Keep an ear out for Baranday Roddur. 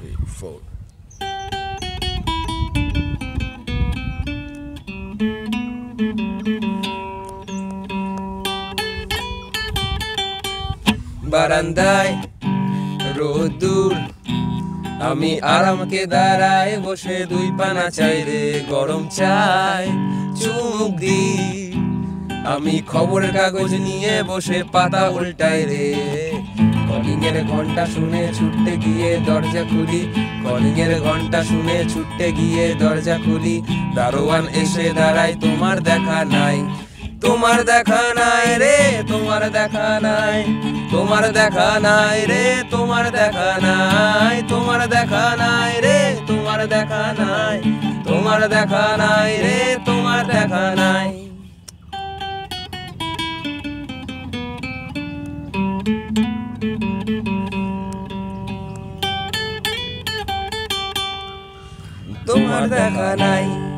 3, 4. Baranday Roddur আমি আরামকে দাঁড়ায় বসে 2 পানা চাই রে গরম চাই চুমুক দি আমি খবরের কাগজ নিয়ে বসে পাতা উল্টাই রে কলিং এর ঘন্টা শুনে ছুটতে গিয়ে দরজা খুলি কলিং এর ঘন্টা শুনে ছুটতে গিয়ে দরজা খুলি দারোয়ান এসে দাঁড়ায় তোমার দেখা নাই রে তোমার দেখা নাই রে তোমার দেখা নাই রে তোমার দেখা নাই রে তোমার দেখা নাই তোমার দেখা নাই।